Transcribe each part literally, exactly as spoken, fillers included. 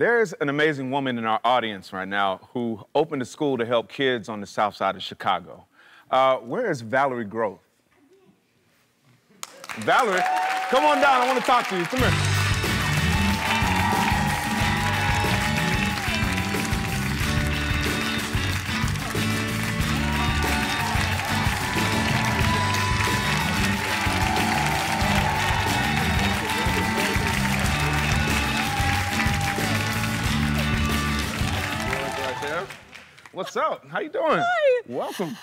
There's an amazing woman in our audience right now who opened a school to help kids on the south side of Chicago. Uh, where is Valerie Groth? Valerie, come on down, I want to talk to you. Come here. What's up? How you doing? Hi. Welcome.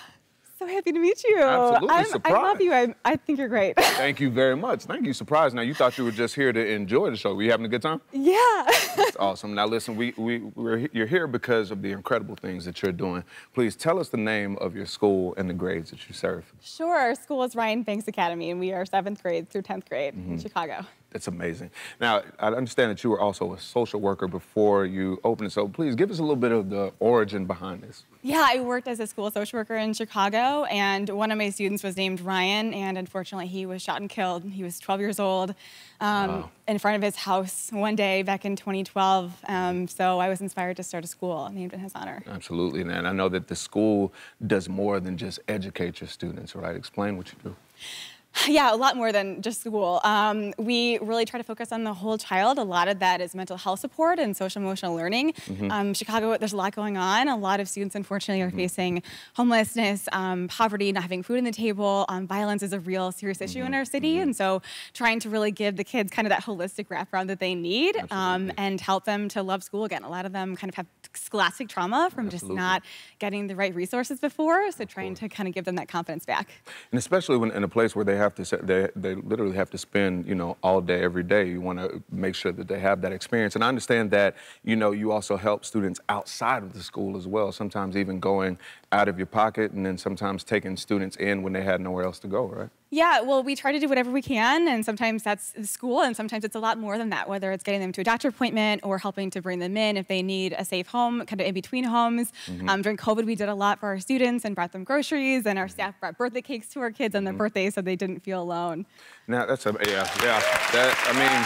So happy to meet you. Absolutely. I'm, surprised. I love you. I, I think you're great. Thank you very much. Thank you. Surprised. Now, you thought you were just here to enjoy the show. Were you having a good time? Yeah. That's awesome. Now, listen, we, we, we're, you're here because of the incredible things that you're doing. Please tell us the name of your school and the grades that you serve. Sure. Our school is Ryan Banks Academy, and we are seventh grade through tenth grade mm-hmm. in Chicago. That's amazing. Now, I understand that you were also a social worker before you opened, so please give us a little bit of the origin behind this. Yeah, I worked as a school social worker in Chicago, and one of my students was named Ryan, and unfortunately he was shot and killed. He was twelve years old um, wow. in front of his house one day back in twenty twelve, um, so I was inspired to start a school named in his honor. Absolutely, and I know that the school does more than just educate your students, right? Explain what you do. Yeah, a lot more than just school. Um, we really try to focus on the whole child. A lot of that is mental health support and social emotional learning. Mm-hmm. um, Chicago, there's a lot going on. A lot of students, unfortunately, are mm-hmm. facing homelessness, um, poverty, not having food on the table. Um, violence is a real serious issue mm-hmm. in our city. Mm-hmm. And so trying to really give the kids kind of that holistic wraparound that they need um, and help them to love school again. A lot of them kind of have scholastic trauma from Absolutely. just not getting the right resources before. So trying to kind of give them that confidence back. And especially when in a place where they have to, they, they literally have to spend, you know, all day, every day. You want to make sure that they have that experience. And I understand that, you know, you also help students outside of the school as well, sometimes even going out of your pocket and then sometimes taking students in when they had nowhere else to go, right? Yeah, well, we try to do whatever we can, and sometimes that's school, and sometimes it's a lot more than that, whether it's getting them to a doctor appointment or helping to bring them in if they need a safe home, kind of in between homes. Mm-hmm. um, during COVID, we did a lot for our students and brought them groceries, and our staff brought birthday cakes to our kids on their mm-hmm. birthdays so they didn't feel alone. Now, that's a, yeah, yeah, that, I mean...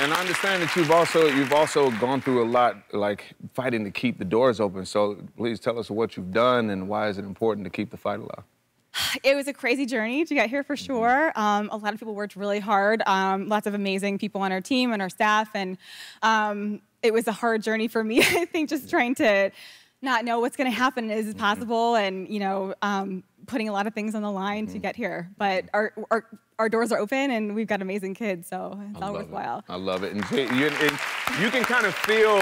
And I understand that you've also you've also gone through a lot, like fighting to keep the doors open. So please tell us what you've done and why is it important to keep the fight alive? It was a crazy journey to get here, for sure. Um, a lot of people worked really hard. Um, lots of amazing people on our team and our staff, and um, it was a hard journey for me. I think just trying to not know what's going to happen is mm-hmm. possible, and you know. Um, putting a lot of things on the line mm-hmm. to get here. But our, our, our doors are open and we've got amazing kids, so it's all worthwhile. It. I love it. And you, and you can kind of feel,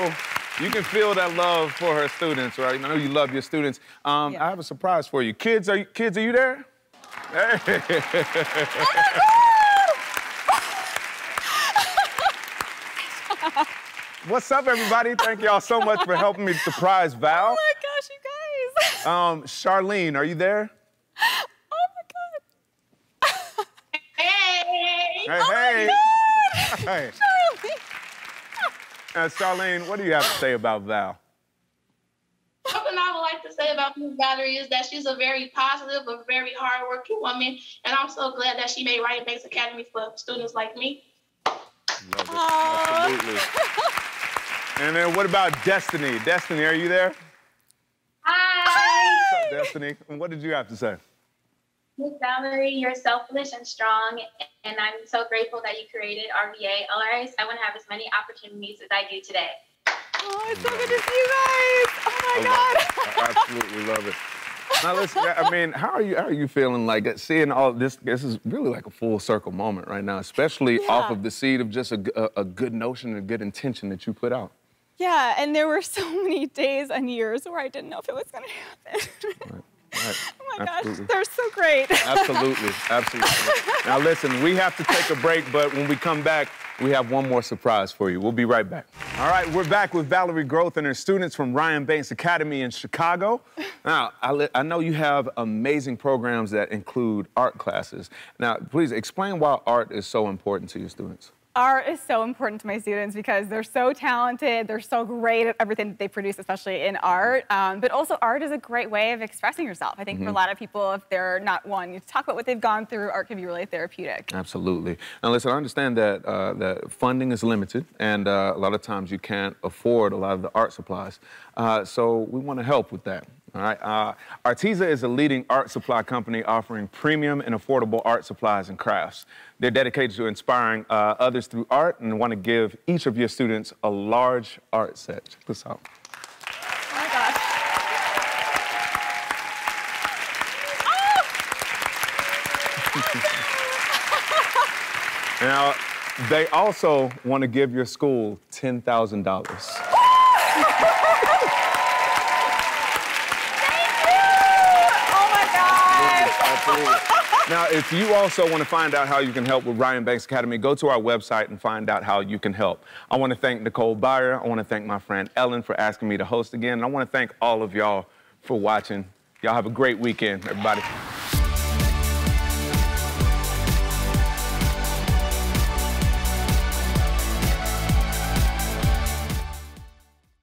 you can feel that love for her students, right? I know you love your students. Um, yeah. I have a surprise for you. Kids, are you, kids, are you there? Hey. Oh my God! What's up, everybody? Thank y'all so much for helping me surprise Val. Oh my gosh, you guys. Um, Charlene, are you there? Hey, oh hey. My God. Hey. Charlene. Now, Charlene, what do you have to say about Val? Something I would like to say about Miz Valerie is that she's a very positive, a very hardworking woman, and I'm so glad that she made Ryan Banks Academy for students like me. Love it. Aww. Absolutely. And then what about Destiny? Destiny, are you there? Hi. What's up, Destiny? And what did you have to say? Miz Valerie, you're selfless and strong, and I'm so grateful that you created R B A. L R S, I want to have as many opportunities as I do today. Oh, it's so good to see you guys. Oh, my God. I absolutely love it. Now, listen, I mean, how are you, how are you feeling? Like, seeing all this, this is really like a full circle moment right now, especially yeah. off of the seed of just a, a, a good notion and a good intention that you put out. Yeah, and there were so many days and years where I didn't know if it was going to happen. Right. Right. Oh my Absolutely. gosh, they're so great. Absolutely. Absolutely. Now listen, we have to take a break, but when we come back, we have one more surprise for you. We'll be right back. All right, we're back with Valerie Groth and her students from Ryan Banks Academy in Chicago. Now, I, I know you have amazing programs that include art classes. Now, please explain why art is so important to your students. Art is so important to my students because they're so talented, they're so great at everything that they produce, especially in art. Um, but also art is a great way of expressing yourself. I think mm-hmm. for a lot of people, if they're not wanting to talk about what they've gone through, art can be really therapeutic. Absolutely. Now listen, I understand that, uh, that funding is limited and uh, a lot of times you can't afford a lot of the art supplies. Uh, so we want to help with that. All right. Uh, Arteza is a leading art supply company offering premium and affordable art supplies and crafts. They're dedicated to inspiring uh, others through art and want to give each of your students a large art set. Check this out. Oh my gosh. Oh! Now, they also want to give your school ten thousand dollars. Now, if you also want to find out how you can help with Ryan Banks Academy, go to our website and find out how you can help. I want to thank Nicole Byer. I want to thank my friend Ellen for asking me to host again. And I want to thank all of y'all for watching. Y'all have a great weekend, everybody.